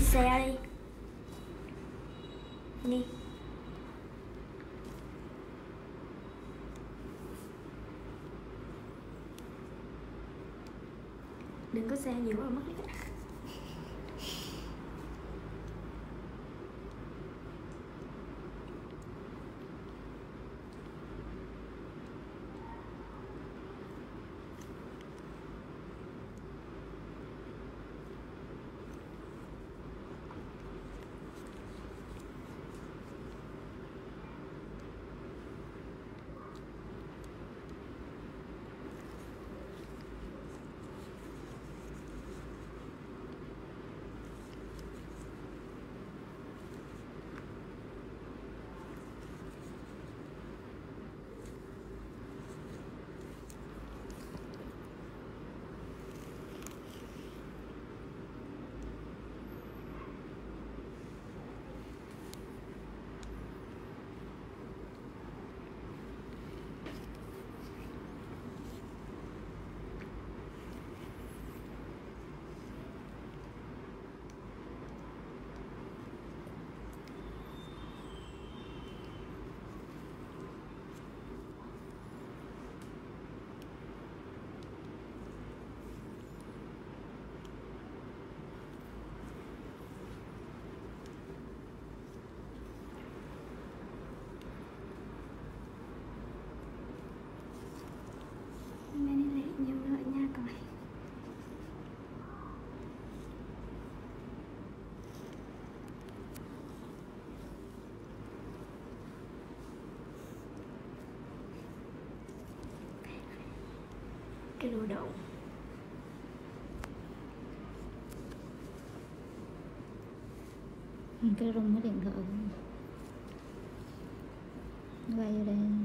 xe đi. Đi. Đừng có xe nhiều quá mất hết. Cái lô đậu cái rung cái điện thoại quay vô đây.